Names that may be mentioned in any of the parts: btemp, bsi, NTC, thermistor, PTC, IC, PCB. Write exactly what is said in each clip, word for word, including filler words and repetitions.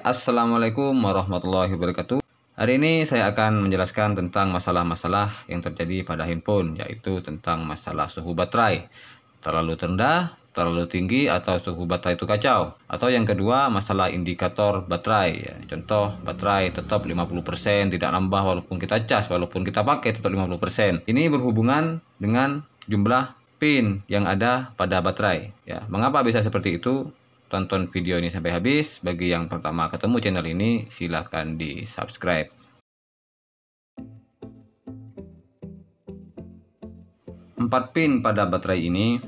Assalamualaikum warahmatullahi wabarakatuh. Hari ini saya akan menjelaskan tentang masalah-masalah yang terjadi pada handphone, yaitu tentang masalah suhu baterai terlalu rendah, terlalu tinggi, atau suhu baterai itu kacau. Atau yang kedua, masalah indikator baterai. Contoh, baterai tetap lima puluh persen, tidak nambah walaupun kita cas, walaupun kita pakai tetap lima puluh persen. Ini berhubungan dengan jumlah pin yang ada pada baterai. Ya, mengapa bisa seperti itu? Tonton video ini sampai habis. Bagi yang pertama ketemu channel ini, silahkan di subscribe. Empat pin pada baterai ini,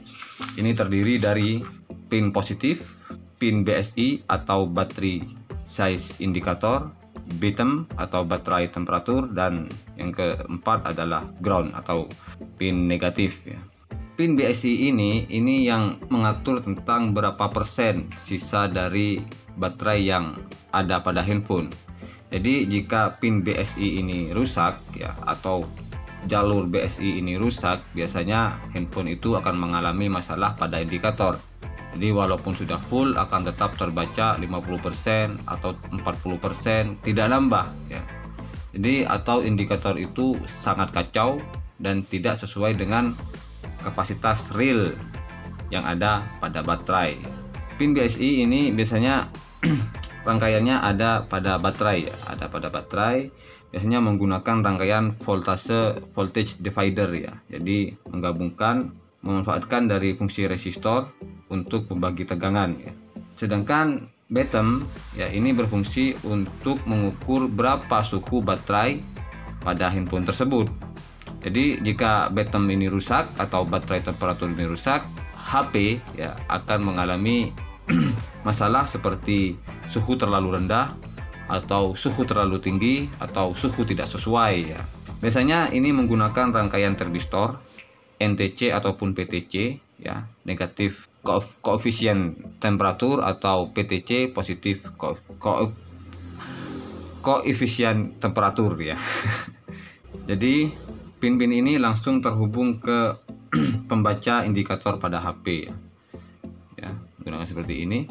ini terdiri dari pin positif, pin B S I atau battery size indicator, btemp atau baterai temperatur, dan yang keempat adalah ground atau pin negatif. Ya. Pin B S I ini ini yang mengatur tentang berapa persen sisa dari baterai yang ada pada handphone. Jadi jika pin B S I ini rusak, ya, atau jalur B S I ini rusak, biasanya handphone itu akan mengalami masalah pada indikator. Jadi walaupun sudah full akan tetap terbaca lima puluh persen atau empat puluh persen, tidak nambah, ya. Jadi atau indikator itu sangat kacau dan tidak sesuai dengan kapasitas real yang ada pada baterai. Pin B S I ini biasanya rangkaiannya ada pada baterai, ya. Ada pada baterai, biasanya menggunakan rangkaian voltase voltage divider, ya. Jadi menggabungkan, memanfaatkan dari fungsi resistor untuk pembagi tegangan, ya. Sedangkan btemp, ya, ini berfungsi untuk mengukur berapa suhu baterai pada handphone tersebut. Jadi jika btemp ini rusak atau baterai temperatur ini rusak, H P, ya, akan mengalami masalah seperti suhu terlalu rendah atau suhu terlalu tinggi atau suhu tidak sesuai, ya. Biasanya ini menggunakan rangkaian transistor N T C ataupun P T C, ya, negatif koefisien temperatur atau P T C positif ko ko koefisien temperatur, ya. Jadi pin-pin ini langsung terhubung ke pembaca indikator pada H P, ya. Ya, gunakan seperti ini.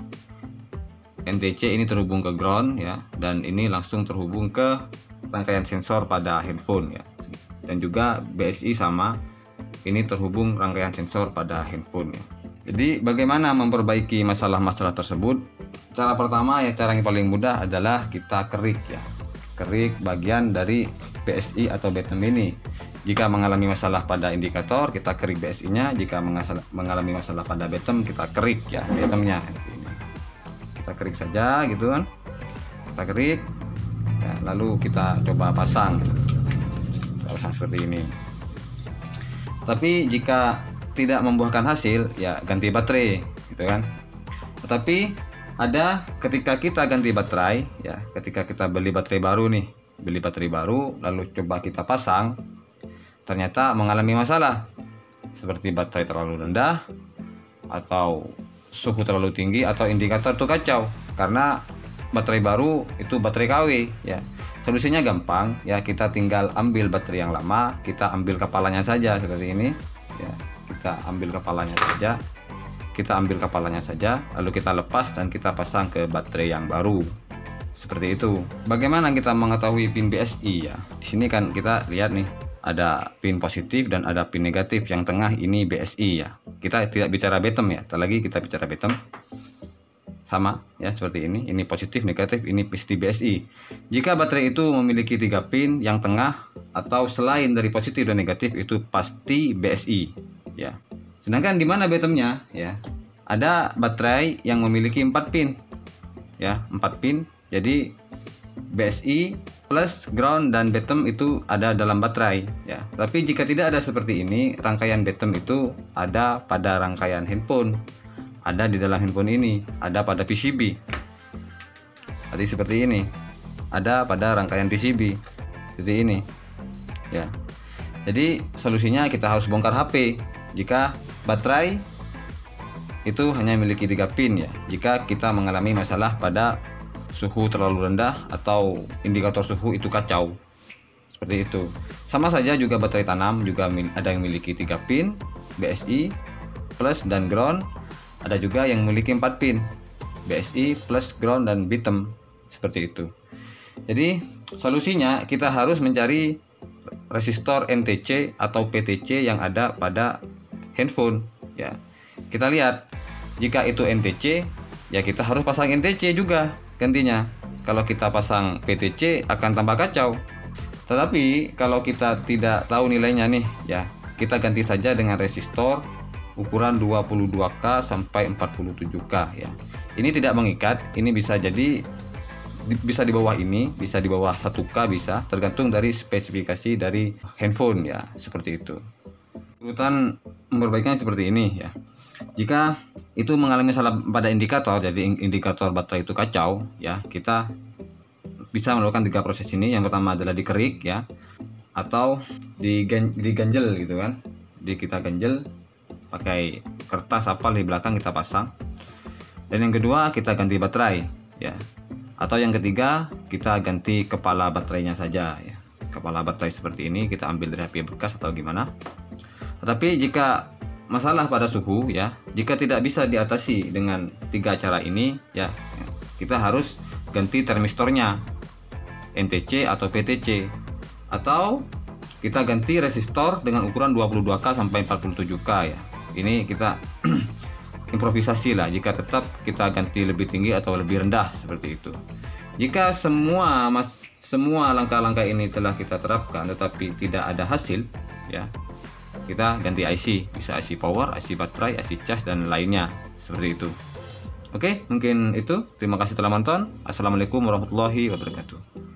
N T C ini terhubung ke ground, ya, dan ini langsung terhubung ke rangkaian sensor pada handphone, ya. Dan juga B S I sama, ini terhubung rangkaian sensor pada handphone, ya. Jadi bagaimana memperbaiki masalah-masalah tersebut? Cara pertama, ya, cara yang paling mudah adalah kita kerik, ya. Kerik bagian dari B S I atau btemp ini. Jika mengalami masalah pada indikator, kita kerik B S I-nya. Jika mengalami masalah pada btemp, kita kerik, ya, btempnya. Kita kerik saja, gitu kan? Kita kerik, ya, lalu kita coba pasang, gitu. Kita pasang seperti ini. Tapi jika tidak membuahkan hasil, ya ganti baterai, gitu kan? Tetapi ada ketika kita ganti baterai, ya, ketika kita beli baterai baru nih, beli baterai baru, lalu coba kita pasang, ternyata mengalami masalah seperti baterai terlalu rendah atau suhu terlalu tinggi atau indikator itu kacau karena baterai baru itu baterai K W, ya. Solusinya gampang, ya, kita tinggal ambil baterai yang lama, kita ambil kepalanya saja seperti ini, ya. Kita ambil kepalanya saja kita ambil kepalanya saja lalu kita lepas dan kita pasang ke baterai yang baru. Seperti itu. Bagaimana kita mengetahui pin B S I, ya? Di sini kan kita lihat nih, ada pin positif dan ada pin negatif. Yang tengah ini B S I, ya. Kita tidak bicara btemp, ya. Setelah lagi kita bicara btemp. Sama, ya, seperti ini. Ini positif, negatif, ini pasti B S I. Jika baterai itu memiliki tiga pin, yang tengah atau selain dari positif dan negatif itu pasti B S I, ya. Sedangkan di mana btempnya, ya? Ada baterai yang memiliki empat pin. Ya, empat pin. Jadi B S I plus ground dan btemp itu ada dalam baterai, ya. Tapi jika tidak ada seperti ini, rangkaian btemp itu ada pada rangkaian handphone, ada di dalam handphone ini, ada pada P C B. Jadi seperti ini, ada pada rangkaian P C B, seperti ini, ya. Jadi solusinya kita harus bongkar H P jika baterai itu hanya memiliki tiga pin, ya. Jika kita mengalami masalah pada suhu terlalu rendah atau indikator suhu itu kacau, seperti itu. Sama saja juga baterai tanam, juga ada yang memiliki tiga pin B S I plus dan ground, ada juga yang memiliki empat pin B S I plus ground dan btemp. seperti itu. Jadi solusinya kita harus mencari resistor N T C atau P T C yang ada pada handphone ya. Kita lihat, jika itu N T C ya kita harus pasang N T C juga gantinya. Kalau kita pasang P T C akan tambah kacau. Tetapi kalau kita tidak tahu nilainya nih ya, kita ganti saja dengan resistor ukuran dua puluh dua K sampai empat puluh tujuh K ya. Ini tidak mengikat, ini bisa jadi bisa di bawah ini, bisa di bawah satu K, bisa, tergantung dari spesifikasi dari handphone ya, seperti itu. Urutan perbaikannya seperti ini ya. Jika itu mengalami salah pada indikator, jadi indikator baterai itu kacau ya, kita bisa melakukan tiga proses ini. Yang pertama adalah dikerik ya, atau diganjel gitu kan, di kita ganjel pakai kertas apa di belakang kita pasang. Dan yang kedua kita ganti baterai ya. Atau yang ketiga, kita ganti kepala baterainya saja ya. Kepala baterai seperti ini kita ambil dari H P bekas atau gimana. Tetapi jika masalah pada suhu ya, jika tidak bisa diatasi dengan tiga cara ini ya, kita harus ganti termistornya, N T C atau P T C, atau kita ganti resistor dengan ukuran dua puluh dua K sampai empat puluh tujuh K ya. Ini kita improvisasi lah, jika tetap kita ganti lebih tinggi atau lebih rendah seperti itu. Jika semua mas semua langkah-langkah ini telah kita terapkan tetapi tidak ada hasil ya, kita ganti I C, bisa I C power, I C baterai, I C charge dan lainnya seperti itu. Oke, mungkin itu. Terima kasih telah menonton. Assalamualaikum warahmatullahi wabarakatuh.